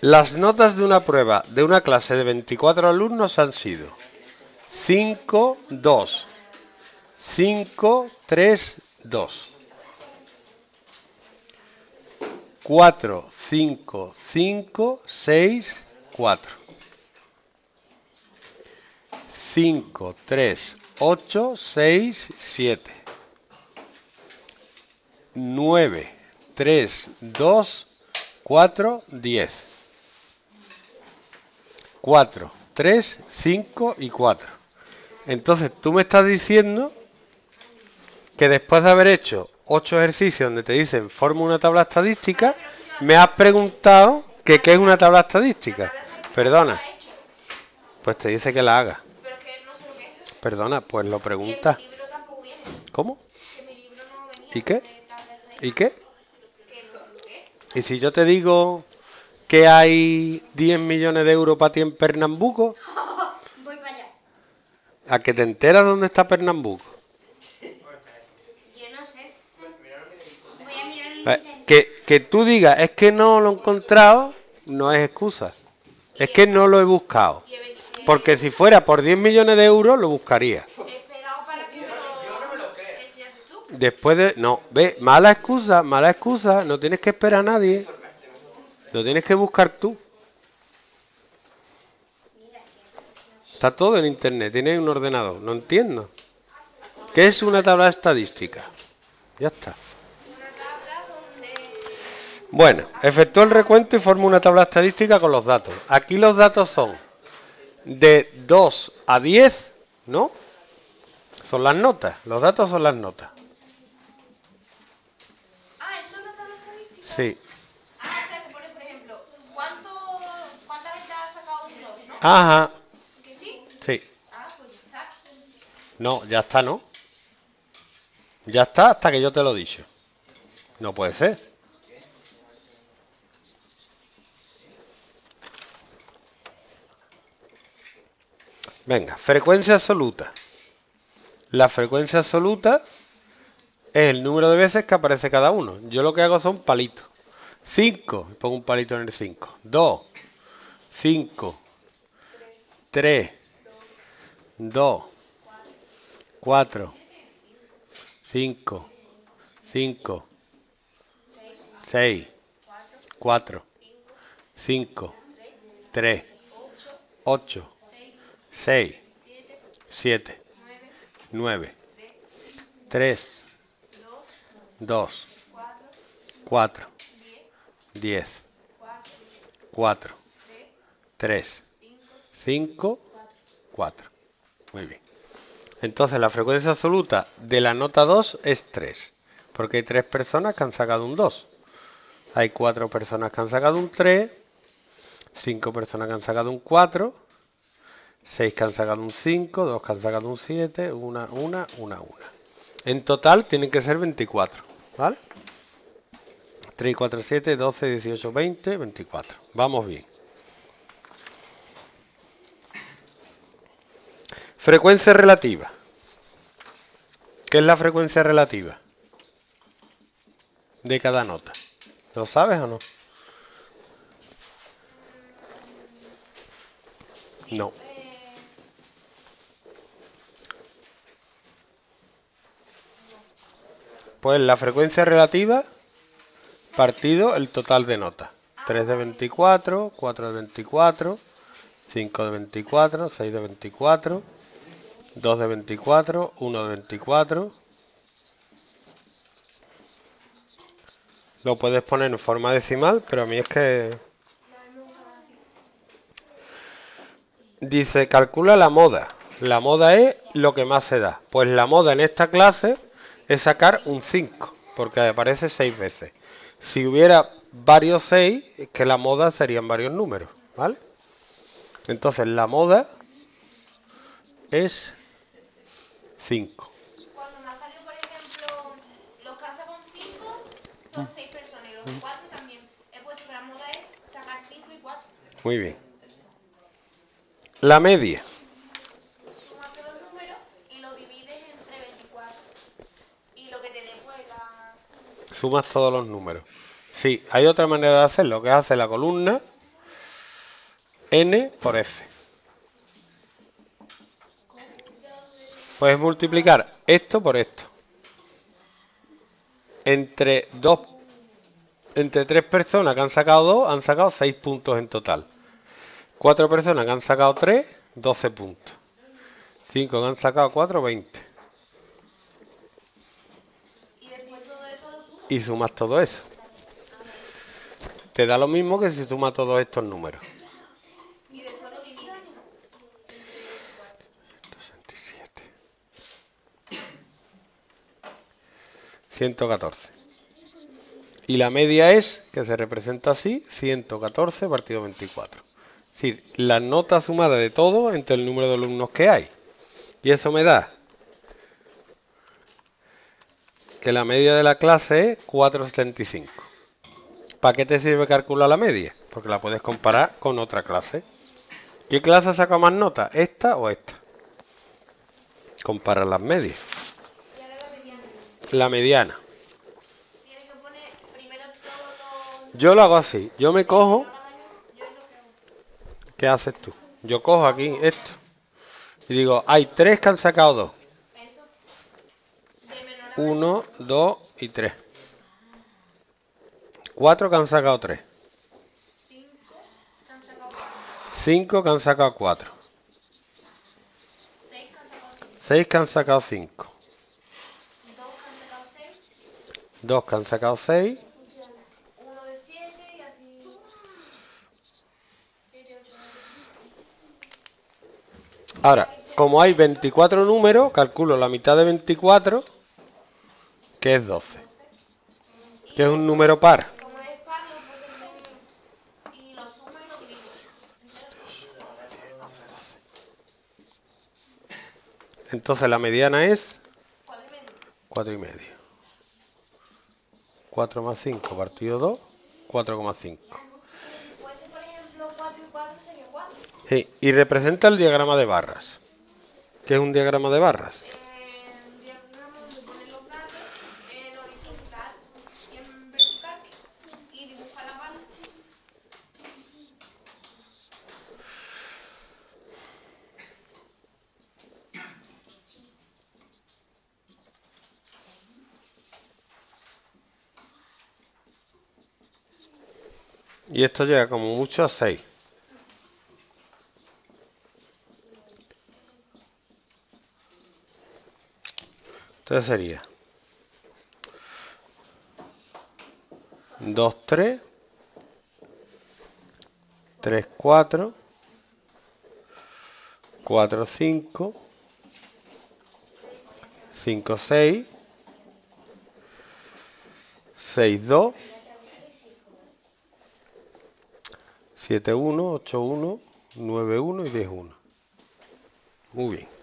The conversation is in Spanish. Las notas de una prueba de una clase de 24 alumnos han sido 5, 2, 5, 3, 2, 4, 5, 5, 6, 4, 5, 3, 8, 6, 7, 9, 3, 2, 4, 10, 4, 3, 5 y 4. Entonces tú me estás diciendo que después de haber hecho 8 ejercicios donde te dicen forma una tabla estadística, me has preguntado que qué es una tabla estadística. Perdona, pues te dice que la haga. Perdona, pues lo preguntas. ¿Cómo? ¿Y qué? ¿Y qué? ¿Y si yo te digo que hay 10 millones de euros para ti en Pernambuco? Voy para allá. ¿A que te enteras dónde está Pernambuco? Yo no sé. Voy a mirar el internet. Que tú digas, es que no lo he encontrado, no es excusa. Es que no lo he buscado. Porque si fuera por 10 millones de euros, lo buscaría. Después de... No, ve, mala excusa, no tienes que esperar a nadie. Lo tienes que buscar tú. Está todo en internet, tienes un ordenador, no entiendo. ¿Qué es una tabla estadística? Ya está. Bueno, efectúa el recuento y forma una tabla estadística con los datos. Aquí los datos son de 2 a 10, ¿no? Son las notas, los datos son las notas. Ah, ¿eso es una tabla estadística? Sí. Ah, o sea, que por ejemplo, ¿cuántas veces has sacado un 2, no? Ajá. ¿Que sí? Sí. Ah, pues ya está. No, ya está, ¿no? Ya está hasta que yo te lo he dicho. No puede ser. Venga, frecuencia absoluta. La frecuencia absoluta es el número de veces que aparece cada uno. Yo lo que hago son palitos. 5, pongo un palito en el 5. 2, 5, 3, 2, 4, 5, 5, 6, 4, 5, 3, 8, 6, 7, 9, 3, 2, 4, 10, 4, 3, 5, 4. Muy bien. Entonces la frecuencia absoluta de la nota 2 es 3. Porque hay 3 personas que han sacado un 2. Hay 4 personas que han sacado un 3. 5 personas que han sacado un 4. 6 que han sacado un 5, 2 que han sacado un 7, 1. En total tienen que ser 24, ¿vale? 3, 4, 7, 12, 18, 20, 24. Vamos bien. Frecuencia relativa. ¿Qué es la frecuencia relativa de cada nota? ¿Lo sabes o no? No. Pues la frecuencia relativa partido el total de notas. 3 de 24, 4 de 24, 5 de 24, 6 de 24, 2 de 24, 1 de 24. Lo puedes poner en forma decimal, pero a mí es que... Dice, calcula la moda. La moda es lo que más se da. Pues la moda en esta clase... es sacar un 5, porque aparece 6 veces. Si hubiera varios 6, es que la moda serían varios números, ¿vale? Entonces la moda es 5. Cuando me ha salido, por ejemplo, los que han sacado un 5 son 6 personas, y los 4 también. He puesto que la moda es sacar 5 y 4. Muy bien. La media. Sumas todos los números. Sí, hay otra manera de hacerlo, que es hacer la columna n por f. Puedes multiplicar esto por esto. Entre tres personas que han sacado 2, han sacado 6 puntos en total. 4 personas que han sacado 3, 12 puntos. 5 que han sacado 4, 20. Y sumas todo eso. Te da lo mismo que si sumas todos estos números. ...114... Y la media es, que se representa así, 114 partido 24. Es decir, la nota sumada de todo entre el número de alumnos que hay. Y eso me da que la media de la clase es 4,75. ¿Para qué te sirve calcular la media? Porque la puedes comparar con otra clase. ¿Qué clase saca más nota? ¿Esta o esta? Compara las medias. La mediana. Yo lo hago así, yo me cojo. ¿Qué haces tú? Yo cojo aquí esto y digo, hay 3 que han sacado 2. 1, 2 y 3. 4 que han sacado 3. 5 que han sacado 4. 6 que han sacado 5. 2 que han sacado 6. 1 de 7 y así. 7, 8, 9. Ahora, como hay 24 números, calculo la mitad de 24, que es 12. Que es un número par. Como es par, lo pones y lo sumas y lo divides. Entonces la mediana es 4,5. 4 más 5 partido 2, 4,5. Sí, y representa el diagrama de barras. ¿Qué es un diagrama de barras? Y esto llega como mucho a 6. Entonces sería 2, 3, 3, 4, 4, 5, 5, 6, 6, 2. 7-1, 8-1, 9-1 y 10-1. Muy bien.